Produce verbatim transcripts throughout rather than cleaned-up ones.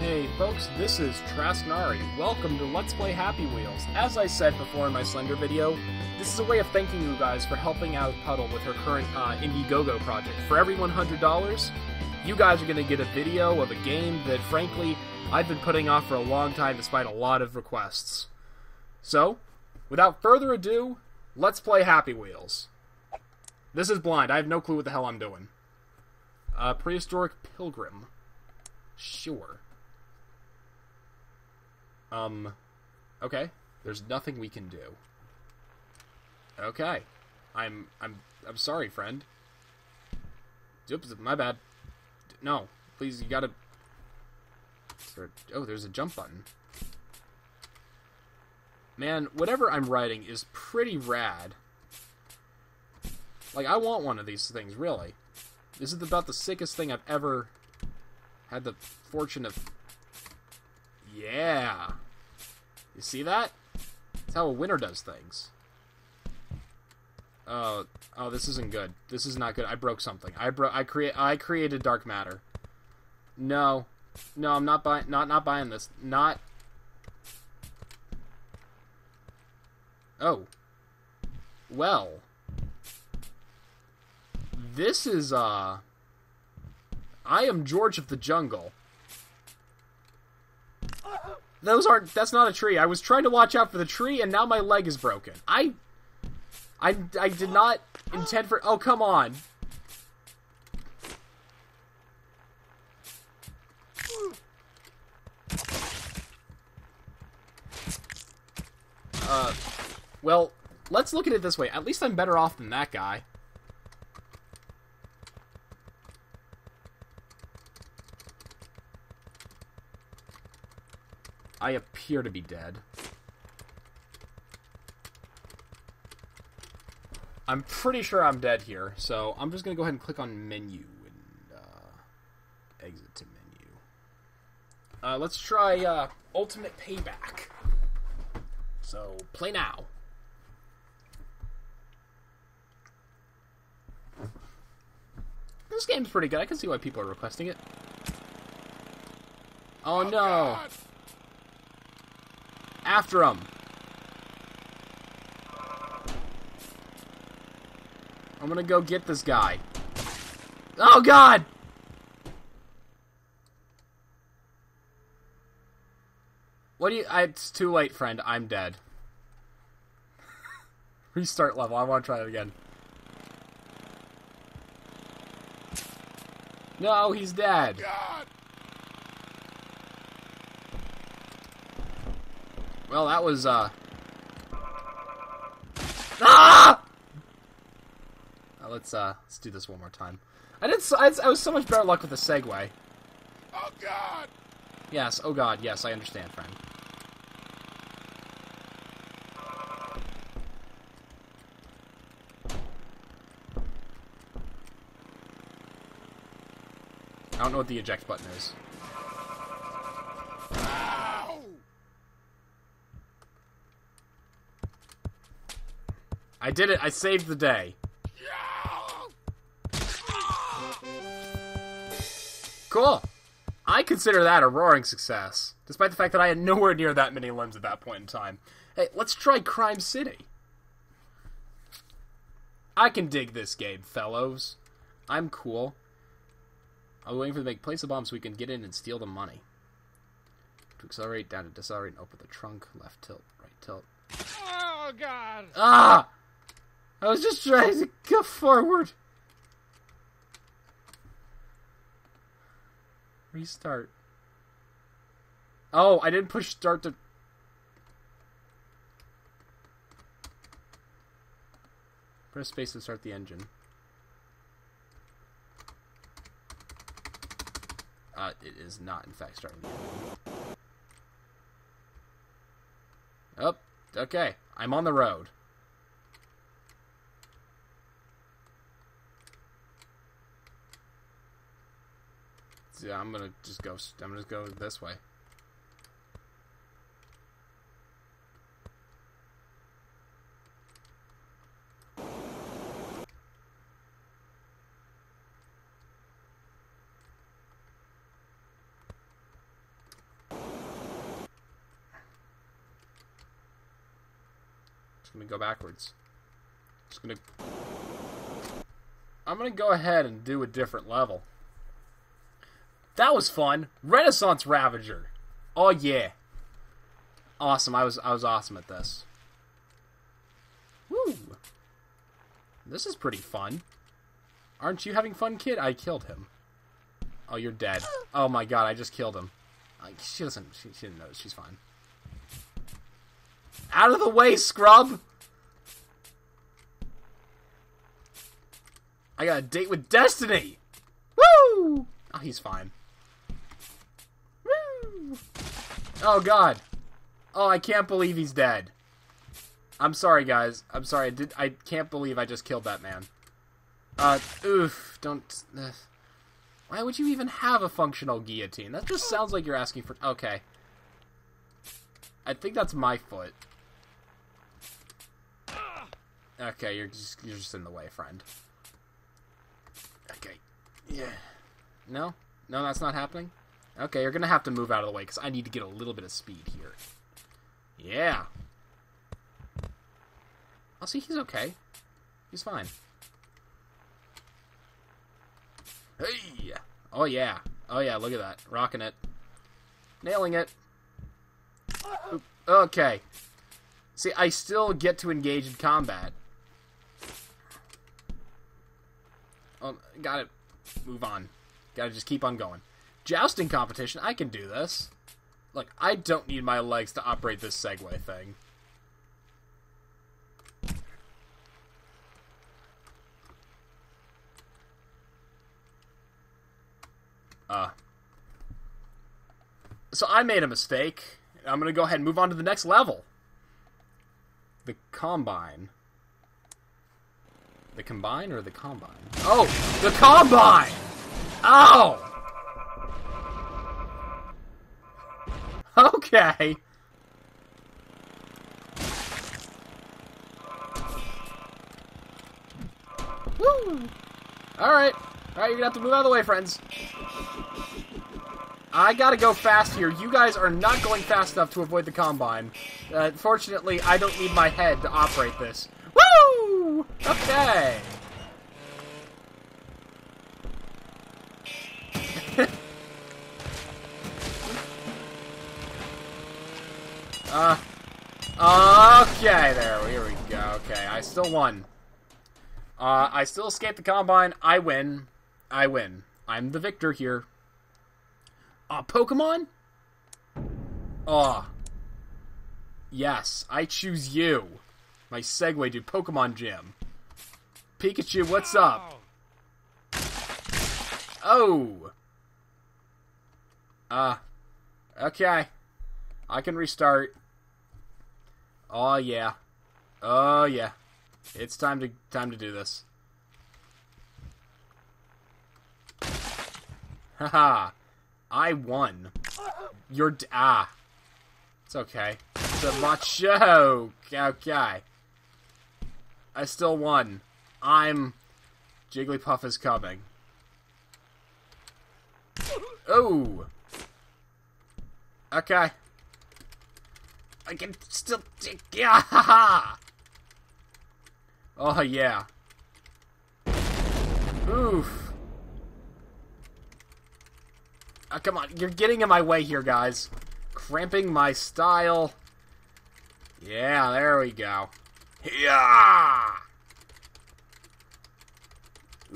Hey folks, this is Trasnari. Welcome to Let's Play Happy Wheels. As I said before in my Slender video, this is a way of thanking you guys for helping out Puddle with her current uh, Indiegogo project. For every one hundred dollars, you guys are going to get a video of a game that, frankly, I've been putting off for a long time despite a lot of requests. So, without further ado, let's play Happy Wheels. This is blind. I have no clue what the hell I'm doing. Uh, Prehistoric Pilgrim. Sure. Um, okay. There's nothing we can do. Okay. I'm, I'm, I'm sorry, friend. Oops, my bad. No, please, you gotta... Oh, there's a jump button. Man, whatever I'm writing is pretty rad. Like, I want one of these things, really. This is about the sickest thing I've ever had the fortune of... Yeah! You see that? That's how a winner does things. Oh, oh, this isn't good. This is not good. I broke something. I broke. I create. I created dark matter. No, no, I'm not buying. Not not buying this. Not. Oh. Well. This is uh. I am George of the Jungle. Those aren't. That's not a tree. I was trying to watch out for the tree, and now my leg is broken. I. I, I did not intend for... Oh, come on. Uh, well, let's look at it this way. At least I'm better off than that guy. I appear to be dead. I'm pretty sure I'm dead here, so I'm just going to go ahead and click on menu and uh, exit to menu. Uh, let's try uh, Ultimate Payback. So, play now. This game's pretty good. I can see why people are requesting it. Oh, oh no. God. After him. I'm gonna go get this guy. Oh, God! What do you... I, it's too late, friend. I'm dead. Restart level. I want to try it again. No, he's dead. God. Well, that was, uh... Ah! Let's uh, let's do this one more time. I did. So, I, I was so much better luck with the Segway. Oh God! Yes. Oh God. Yes, I understand, friend. I don't know what the eject button is. Ow! I did it. I saved the day. Cool. I consider that a roaring success, despite the fact that I had nowhere near that many limbs at that point in time. Hey, let's try Crime City. I can dig this game, fellows. I'm cool. I'm waiting for them to make place a bomb so we can get in and steal the money. To accelerate, down to decelerate, and open the trunk, left tilt, right tilt. Oh, God! Ah! I was just trying to go forward. Restart. Oh, I didn't push start to... Press space to start the engine. Uh, it is not, in fact, starting the engine. Oh, okay. I'm on the road. Yeah, I'm gonna just go. I'm gonna go this way. It's gonna go backwards. It's gonna. I'm gonna go ahead and do a different level. That was fun. Renaissance Ravager. Oh yeah. Awesome. I was I was awesome at this. Woo. This is pretty fun. Aren't you having fun, kid? I killed him. Oh, you're dead. Oh my god, I just killed him. Like, she doesn't. She, she didn't notice. She's fine. Out of the way, scrub. I got a date with destiny. Woo! Oh, he's fine. Woo! Oh god. Oh, I can't believe he's dead. I'm sorry, guys. I'm sorry. I did. I can't believe I just killed that man. Uh, oof. Don't. Uh, why would you even have a functional guillotine? That just sounds like you're asking for. Okay. I think that's my foot. Okay, you're just you're just in the way, friend. Okay. Yeah. No, no, that's not happening. Okay, you're gonna have to move out of the way because I need to get a little bit of speed here. Yeah. Oh, see, he's okay. He's fine. Hey! Oh, yeah. Oh, yeah, look at that. Rocking it. Nailing it. Oop. Okay. See, I still get to engage in combat. Um, gotta move on. Gotta just keep on going. Jousting competition. I can do this. Look, I don't need my legs to operate this Segway thing. Uh, so I made a mistake. I'm going to go ahead and move on to the next level. The Combine. The Combine or the Combine? Oh! The Combine! Ow! Okay. Woo! Alright. Alright, you're gonna have to move out of the way, friends. I gotta go fast here. You guys are not going fast enough to avoid the Combine. Uh, fortunately, I don't need my head to operate this. Woo! Okay! uh, okay, there, here we go. Okay, I still won. Uh, I still escaped the Combine. I win. I win. I'm the victor here. Uh, Pokemon? Ah. Oh. Yes, I choose you. My segue to Pokemon Gym. Pikachu, what's up? Oh. Uh, okay. I can restart. Oh, yeah. Oh, yeah. It's time to, time to do this. Haha. I won. You're d ah. It's okay. It's a macho. Okay. I still won. I'm Jigglypuff is coming. Oh. Okay. I can still take. Yeah. Ha ha. Oh yeah. Oof. Uh, come on, you're getting in my way here, guys. Cramping my style. Yeah, there we go. Yeah.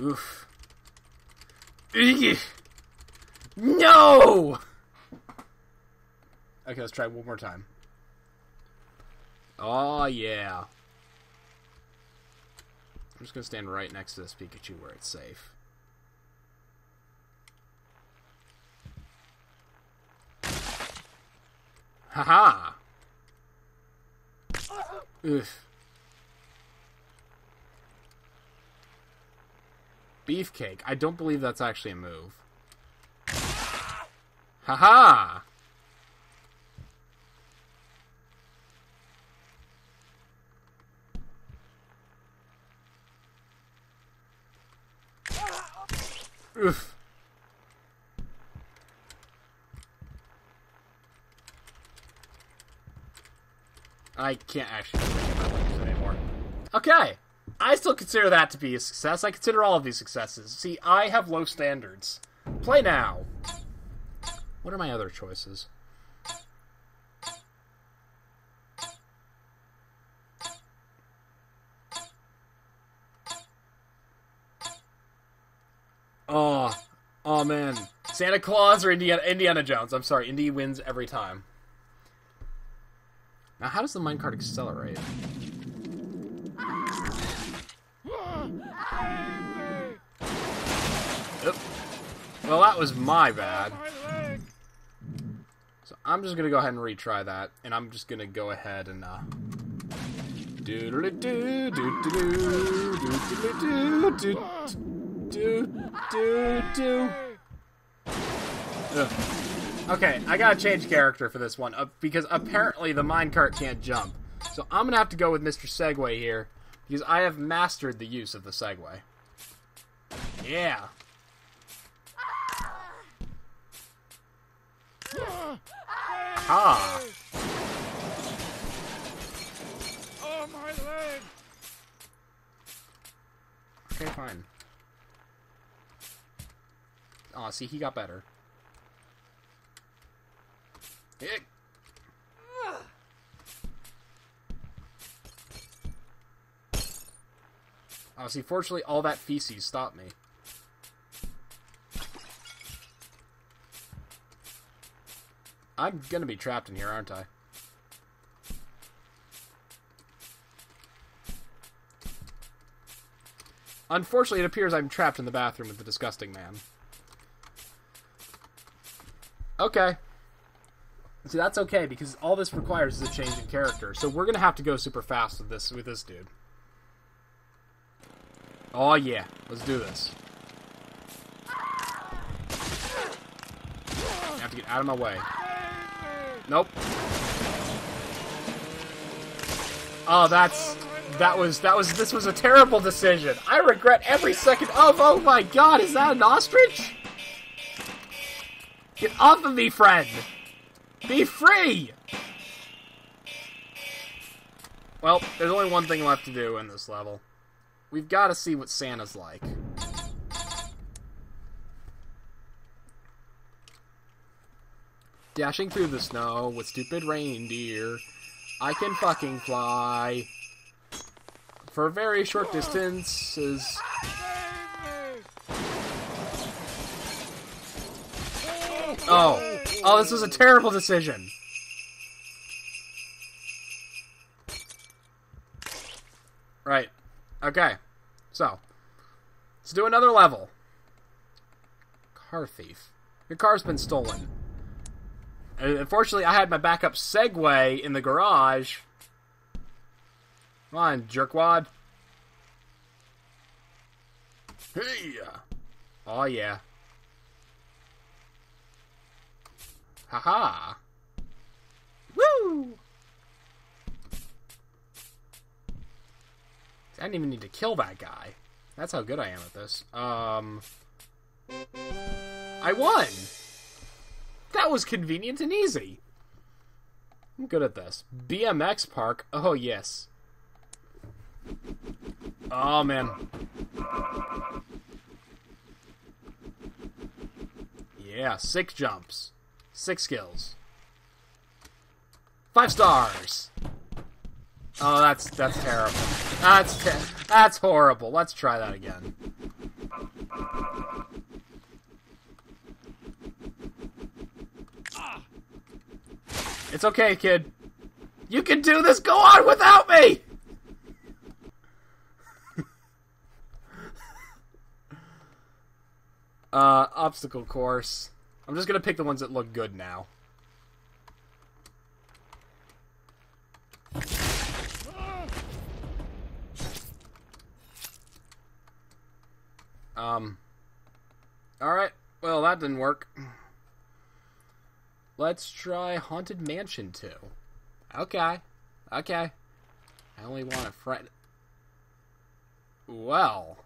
Oof. No! Okay, let's try one more time. Oh, yeah. I'm just gonna stand right next to this Pikachu where it's safe. Haha. Oof. Beefcake. I don't believe that's actually a move. Haha. Oof. I can't actually do that today. Okay. I still consider that to be a success. I consider all of these successes. See, I have low standards. Play now. What are my other choices? Oh, oh man. Santa Claus or Indiana, Indiana Jones? I'm sorry, Indy wins every time. Now, how does the minecart accelerate? Oop. Well, that was my bad. So I'm just gonna go ahead and retry that, and I'm just gonna go ahead and uh. Do-do-do-do, do-do-do, do-do-do, do-do-do-do. Okay, I gotta change character for this one uh, because apparently the minecart can't jump. So I'm gonna have to go with Mister Segway here because I have mastered the use of the Segway. Yeah. Ah. Oh my leg. Okay, fine. Aw, oh, see, he got better. It. Oh, see, fortunately, all that feces stopped me. I'm gonna be trapped in here, aren't I? Unfortunately, it appears I'm trapped in the bathroom with the disgusting man. Okay. See, that's okay, because all this requires is a change in character. So we're going to have to go super fast with this with this dude. Oh, yeah. Let's do this. I have to get out of my way. Nope. Oh, that's... That was... That was... This was a terrible decision. I regret every second of... Oh, my God. Is that an ostrich? Get off of me, friend. Be free! Well, there's only one thing left to do in this level. We've got to see what Santa's like. Dashing through the snow with stupid reindeer, I can fucking fly. For very short distances... Oh! Oh, this was a terrible decision. Right. Okay. So. Let's do another level. Car thief. Your car's been stolen. And unfortunately, I had my backup Segway in the garage. Come on, jerkwad. Hey! Oh, yeah. Haha! Woo! I didn't even need to kill that guy. That's how good I am at this. Um... I won! That was convenient and easy! I'm good at this. B M X park? Oh, yes. Oh, man. Yeah, six jumps. Six skills. Five stars! Oh, that's that's terrible. That's te that's horrible. Let's try that again. It's okay, kid. You can do this! Go on without me! uh, obstacle course. I'm just going to pick the ones that look good now. Um. Alright. Well, that didn't work. Let's try Haunted Mansion two. Okay. Okay. I only want a friend. Well.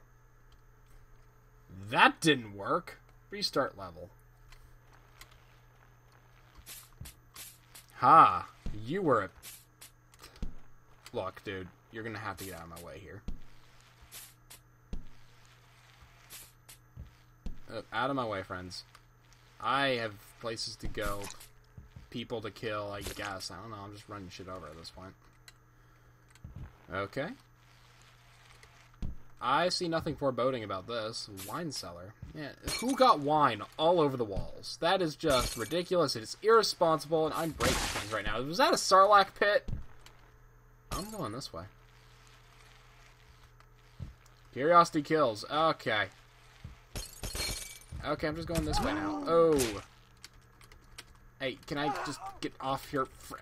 That didn't work. Restart level. Ha, you were a... Look, dude. You're gonna have to get out of my way here. Uh, out of my way, friends. I have places to go, people to kill, I guess. I don't know, I'm just running shit over at this point. Okay. I see nothing foreboding about this. Wine cellar. Yeah, who got wine all over the walls? That is just ridiculous. It is irresponsible, and I'm breaking things right now. Was that a Sarlacc pit? I'm going this way. Curiosity kills. Okay. Okay, I'm just going this way now. Oh. Hey, can I just get off your... Fr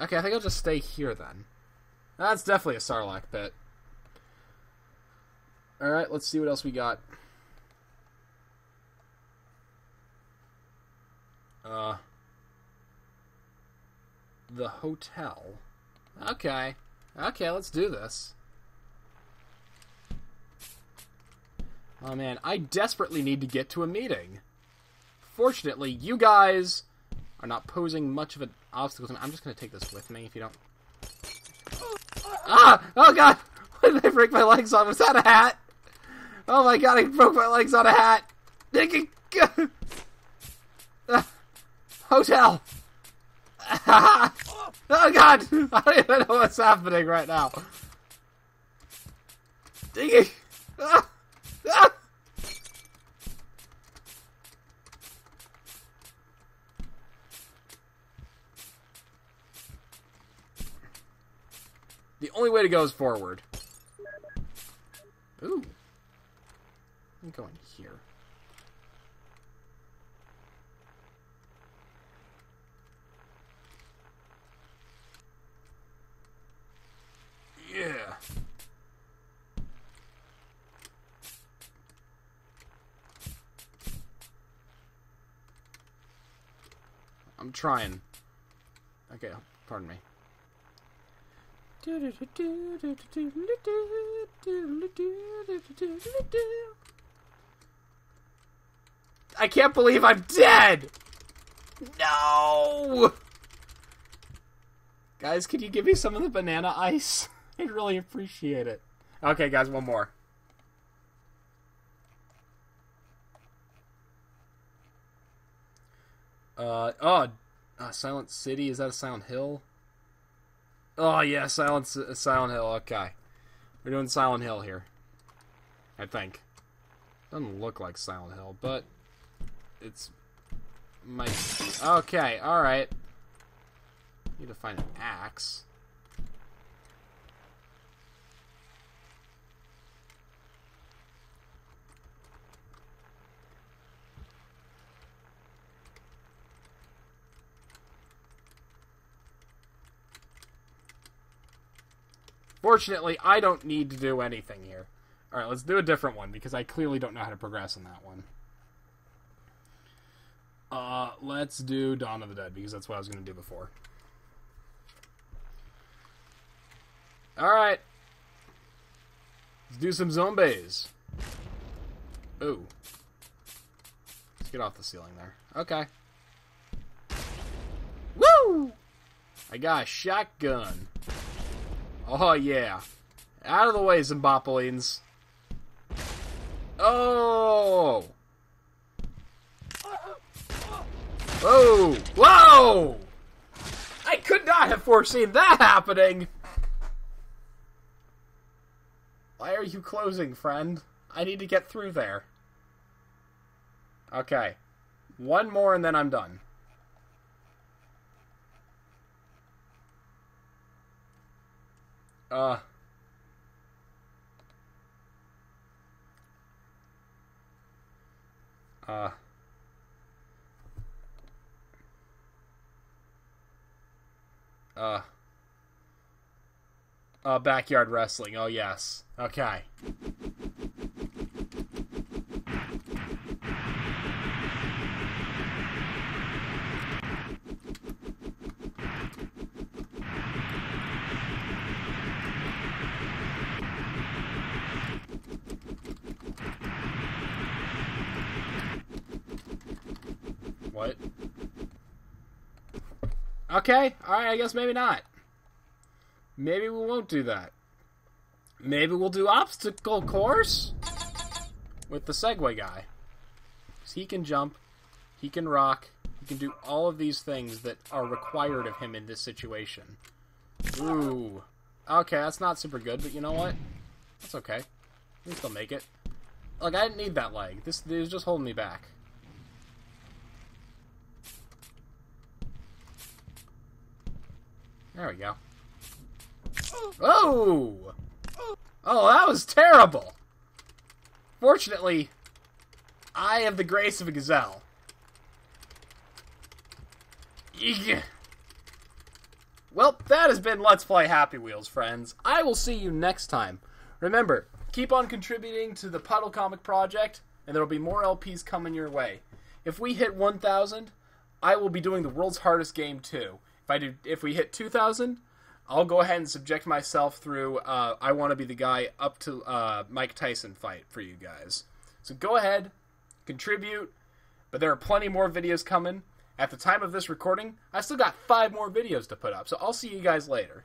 Okay, I think I'll just stay here then. That's definitely a Sarlacc pit. Alright, let's see what else we got. Uh... The hotel. Okay. Okay, let's do this. Oh man, I desperately need to get to a meeting. Fortunately, you guys are not posing much of an obstacle to me. I'm just gonna take this with me if you don't... Ah! Oh god! Why did I break my legs on? Was that a hat? Oh my god, I broke my legs on a hat! Hotel! Oh god! I don't even know what's happening right now. Diggy! Ah! Ah! The only way to go is forward. Ooh. I'm going here. Yeah. I'm trying. Okay, pardon me. I can't believe I'm dead! No! Guys, can you give me some of the banana ice? I'd really appreciate it. Okay, guys, one more. Uh, oh, uh, Silent City, is that a Silent Hill? Oh, yeah, Silent, uh, Silent Hill, okay. We're doing Silent Hill here, I think. Doesn't look like Silent Hill, but it's... might be. Okay, alright. Need to find an axe. Fortunately, I don't need to do anything here. Alright, let's do a different one, because I clearly don't know how to progress in that one. Uh, let's do Dawn of the Dead, because that's what I was going to do before. Alright. Let's do some zombies. Ooh. Let's get off the ceiling there. Okay. Woo! I got a shotgun. Oh, yeah. Out of the way, Zimbapolines. Oh! Whoa! Whoa! I could not have foreseen that happening! Why are you closing, friend? I need to get through there. Okay. One more and then I'm done. Uh. Uh. Uh. Uh, Backyard Wrestling. Oh, yes. Okay. What? Okay, alright, I guess maybe not. Maybe we won't do that. Maybe we'll do obstacle course with the Segway guy. Because he can jump, he can rock, he can do all of these things that are required of him in this situation. Ooh. Okay, that's not super good, but you know what? That's okay. We can still make it. Like, I didn't need that leg. This is just holding me back. There we go. Oh! Oh, that was terrible! Fortunately, I have the grace of a gazelle. Eeg. Well, that has been Let's Play Happy Wheels, friends. I will see you next time. Remember, keep on contributing to the Puddle Comic Project, and there will be more L Ps coming your way. If we hit one thousand, I will be doing the world's hardest game too. If I do, if we hit two thousand, I'll go ahead and subject myself through uh, I Wanna Be The Guy up to uh, Mike Tyson fight for you guys. So go ahead, contribute, but there are plenty more videos coming. At the time of this recording, I've still got five more videos to put up, so I'll see you guys later.